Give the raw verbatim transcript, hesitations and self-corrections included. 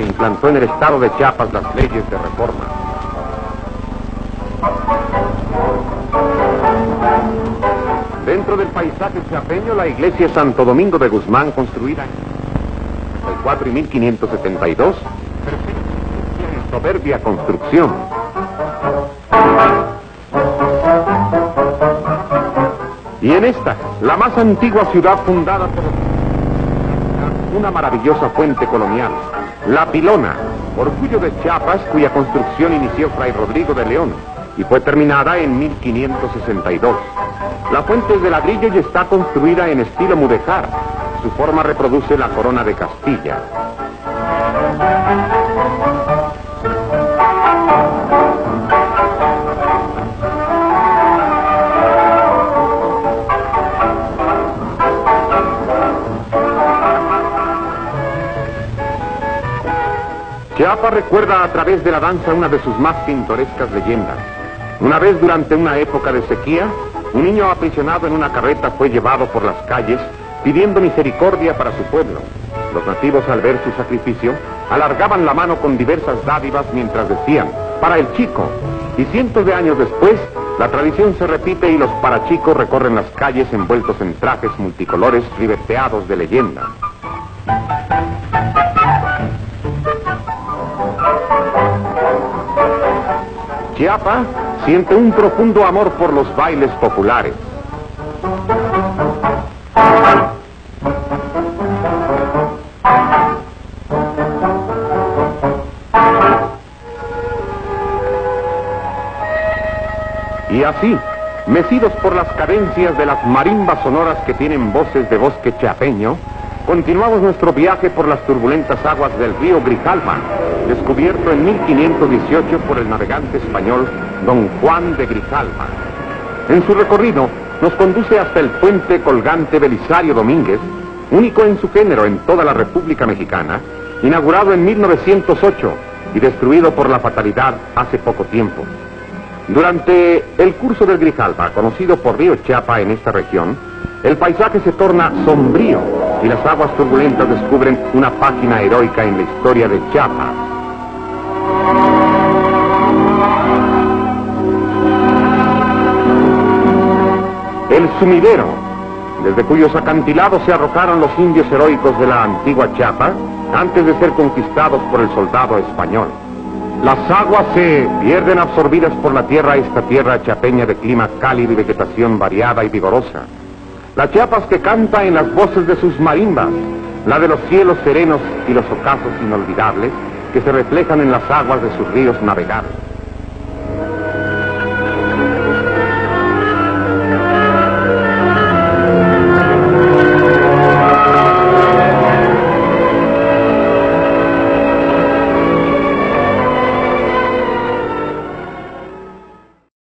que implantó en el estado de Chiapas las leyes de reforma. Dentro del paisaje chiapeño, la iglesia Santo Domingo de Guzmán, construida entre el cuatro y mil quinientos setenta y dos, perfecta en soberbia construcción. Y en esta, la más antigua ciudad fundada por una maravillosa fuente colonial, La Pilona, orgullo de Chiapas, cuya construcción inició Fray Rodrigo de León y fue terminada en mil quinientos sesenta y dos. La fuente es de ladrillo y está construida en estilo mudéjar. Su forma reproduce la corona de Castilla. Chiapas recuerda a través de la danza una de sus más pintorescas leyendas. Una vez, durante una época de sequía, un niño aprisionado en una carreta fue llevado por las calles pidiendo misericordia para su pueblo. Los nativos, al ver su sacrificio, alargaban la mano con diversas dádivas mientras decían, "para el chico". Y cientos de años después, la tradición se repite y los parachicos recorren las calles envueltos en trajes multicolores ribeteados de leyenda. Chiapa siente un profundo amor por los bailes populares. Y así, mecidos por las cadencias de las marimbas sonoras que tienen voces de bosque chiapeño, continuamos nuestro viaje por las turbulentas aguas del río Grijalva, descubierto en mil quinientos dieciocho por el navegante español don Juan de Grijalva. En su recorrido nos conduce hasta el puente colgante Belisario Domínguez, único en su género en toda la República Mexicana, inaugurado en mil novecientos ocho y destruido por la fatalidad hace poco tiempo. Durante el curso del Grijalva, conocido por río Chiapa en esta región, el paisaje se torna sombrío y las aguas turbulentas descubren una página heroica en la historia de Chiapas. El Sumidero, desde cuyos acantilados se arrojaron los indios heroicos de la antigua Chiapa antes de ser conquistados por el soldado español. Las aguas se pierden absorbidas por la tierra, esta tierra chiapeña de clima cálido y vegetación variada y vigorosa. La Chiapas que canta en las voces de sus marimbas, la de los cielos serenos y los ocasos inolvidables que se reflejan en las aguas de sus ríos navegables.